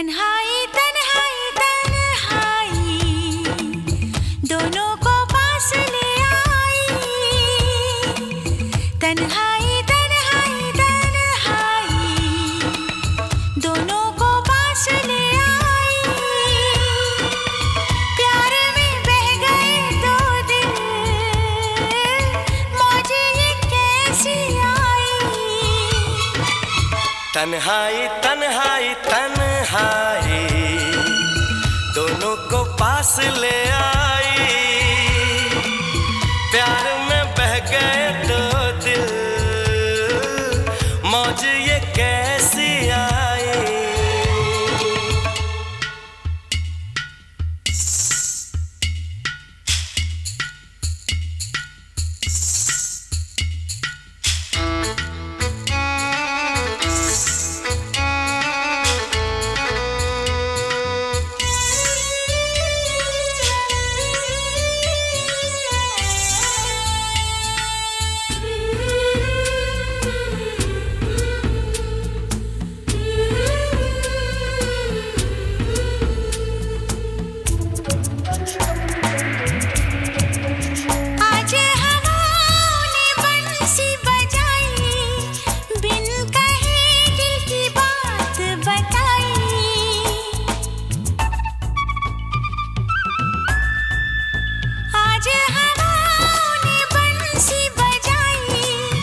तन्हाई तन्हाई तन्हाई दोनों को पास ले आई। तन्हाई तन्हाई तन्हाई दोनों को पास ले आई। प्यार में बह गए दो दिल मुझे ये कैसी आई। तन्हाई तन्हाई तन्हाई दोनों को पास ले आई। प्यार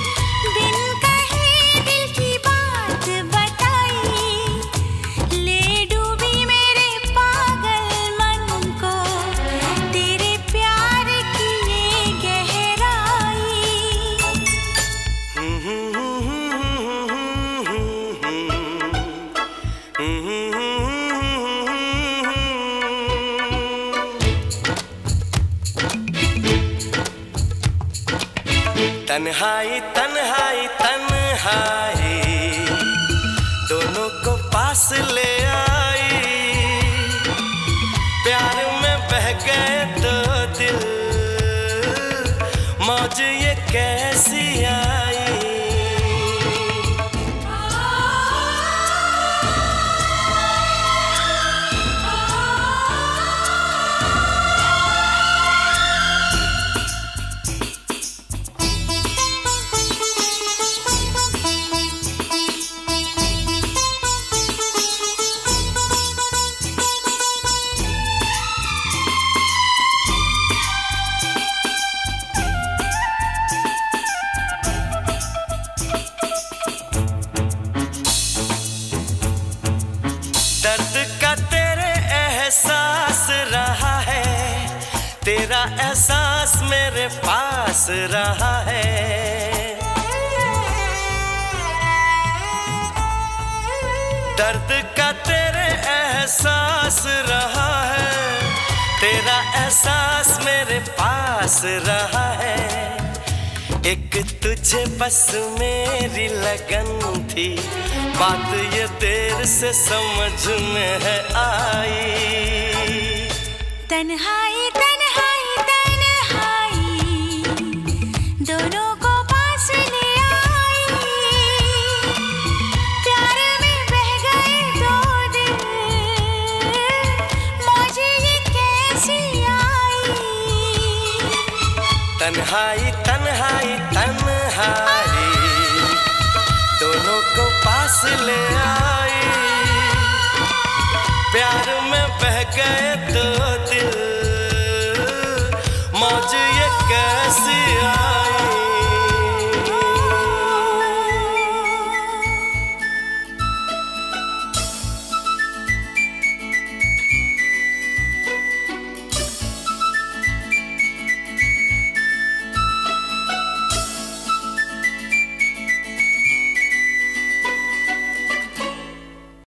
में बह गए दो दिल मौज ये कैसी आई। तन्हाई तन्हाई तन्हाई दोनों को पास ले आई। प्यार में बह गए दो दिल मौज ये कैसी आई। तेरा एहसास मेरे पास रहा है। दर्द का तेरे एहसास रहा है। तेरा एहसास मेरे पास रहा है। एक तुझे बस मेरी लगन थी, बात ये देर से समझ में है आई। तन्हाई तन्हाई तन्हाई तन्हाई दोनों को पास ले